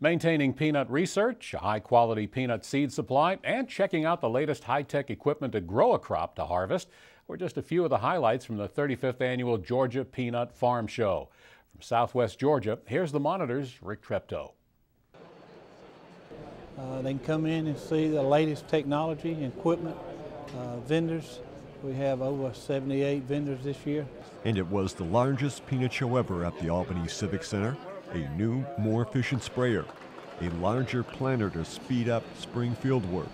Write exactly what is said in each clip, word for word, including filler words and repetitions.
maintaining peanut research, a high-quality peanut seed supply, and checking out the latest high-tech equipment to grow a crop to harvest were just a few of the highlights from the thirty-fifth Annual Georgia Peanut Farm Show. From Southwest Georgia, here's the Monitor's Rick Treptow. Uh, they can come in and see the latest technology and equipment, uh, vendors. We have over seventy-eight vendors this year. And it was the largest peanut show ever at the Albany Civic Center. A new, more efficient sprayer, a larger planter to speed up spring field work.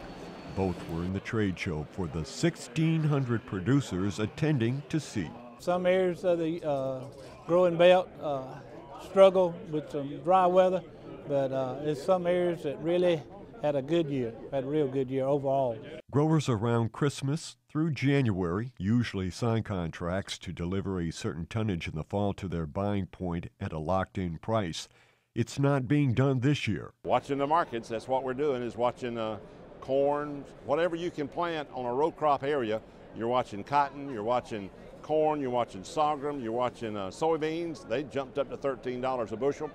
Both were in the trade show for the sixteen hundred producers attending to see. Some areas of the uh, growing belt uh, struggle with some dry weather, but uh, there's some areas that really had a good year, had a real good year overall. Growers around Christmas through January usually sign contracts to deliver a certain tonnage in the fall to their buying point at a locked-in price. It's not being done this year. Watching the markets, that's what we're doing, is watching uh, corn, whatever you can plant on a row crop area. You're watching cotton, you're watching corn, you're watching sorghum, you're watching uh, soybeans. They jumped up to thirteen dollars a bushel.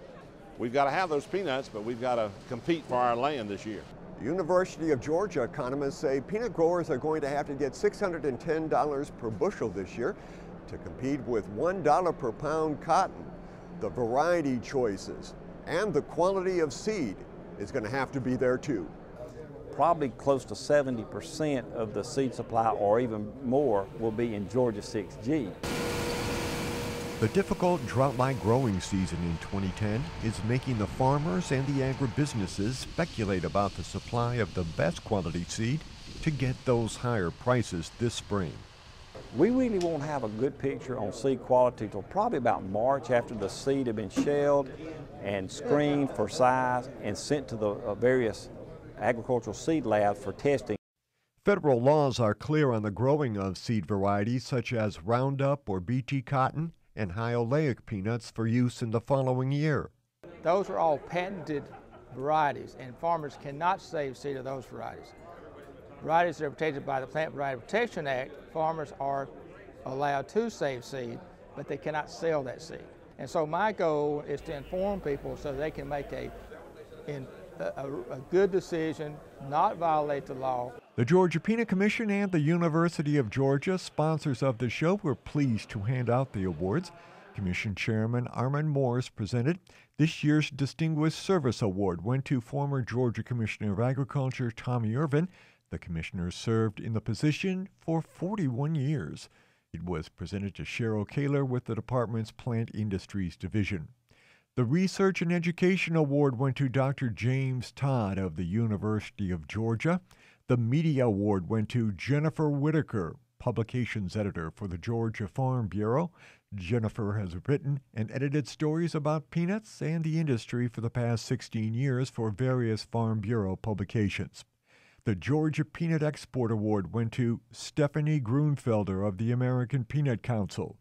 We've got to have those peanuts, but we've got to compete for our land this year. University of Georgia economists say peanut growers are going to have to get six hundred ten dollars per bushel this year to compete with one dollar per pound cotton. The variety choices and the quality of seed is going to have to be there too. Probably close to seventy percent of the seed supply, or even more, will be in Georgia six G. The difficult drought-like growing season in twenty ten is making the farmers and the agribusinesses speculate about the supply of the best quality seed to get those higher prices this spring. We really won't have a good picture on seed quality till probably about March, after the seed have been shelled and screened for size and sent to the various agricultural seed labs for testing. Federal laws are clear on the growing of seed varieties such as Roundup or B T Cotton and high oleic peanuts for use in the following year. Those are all patented varieties, and farmers cannot save seed of those varieties. Varieties that are protected by the Plant Variety Protection Act, farmers are allowed to save seed, but they cannot sell that seed. And so my goal is to inform people so they can make a, in, a, a good decision, not violate the law. The Georgia Peanut Commission and the University of Georgia, sponsors of the show, were pleased to hand out the awards. Commission Chairman Armand Morris presented. This year's Distinguished Service Award went to former Georgia Commissioner of Agriculture Tommy Irvin. The commissioner served in the position for forty-one years. It was presented to Cheryl Kaler with the department's Plant Industries Division. The Research and Education Award went to Doctor James Todd of the University of Georgia. The Media Award went to Jennifer Whitaker, Publications Editor for the Georgia Farm Bureau. Jennifer has written and edited stories about peanuts and the industry for the past sixteen years for various Farm Bureau publications. The Georgia Peanut Export Award went to Stephanie Grunfelder of the American Peanut Council.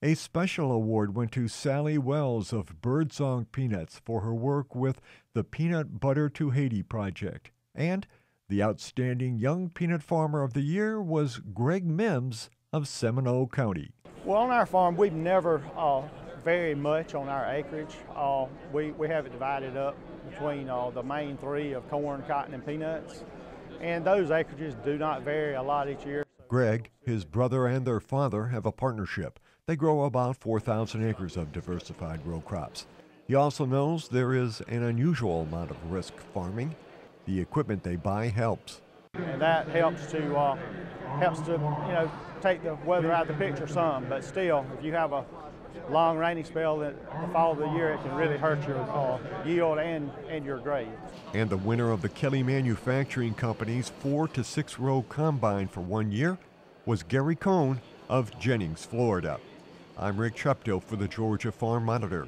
A special award went to Sally Wells of Birdsong Peanuts for her work with the Peanut Butter to Haiti project. And the outstanding Young Peanut Farmer of the Year was Greg Mims of Seminole County. Well, on our farm, we've never uh, varied much on our acreage. Uh, we, we have it divided up between uh, the main three of corn, cotton, and peanuts. And those acreages do not vary a lot each year. Greg, his brother, and their father have a partnership. They grow about four thousand acres of diversified row crops. He also knows there is an unusual amount of risk farming. The equipment they buy helps. And that helps to, uh, helps to, you know, take the weather out of the picture some, but still, if you have a long rainy spell in the fall of the year, it can really hurt your uh, yield and, and your grades. And the winner of the Kelly Manufacturing Company's four to six row combine for one year was Gary Cohn of Jennings, Florida. I'm Rick Treptow for the Georgia Farm Monitor.